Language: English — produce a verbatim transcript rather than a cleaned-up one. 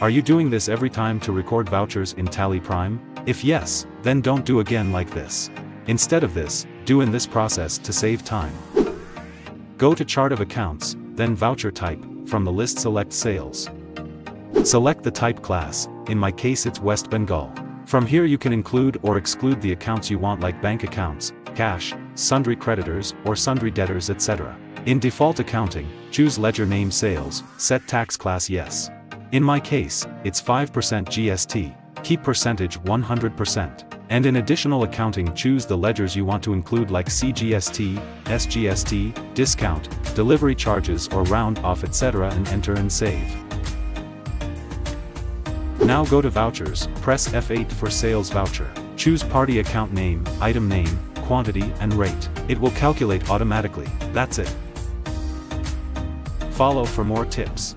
Are you doing this every time to record vouchers in Tally Prime? If yes, then don't do again like this. Instead of this, do in this process to save time. Go to Chart of Accounts, then Voucher Type, from the list select Sales. Select the type class, in my case it's West Bengal. From here you can include or exclude the accounts you want like bank accounts, cash, sundry creditors or sundry debtors et cetera. In default accounting, choose ledger name Sales, set tax class yes. In my case, it's five percent G S T, keep percentage one hundred percent. And in additional accounting choose the ledgers you want to include like C G S T, S G S T, discount, delivery charges or round off et cetera and enter and save. Now go to Vouchers, press F eight for Sales Voucher. Choose Party Account Name, Item Name, Quantity and Rate. It will calculate automatically. That's it. Follow for more tips.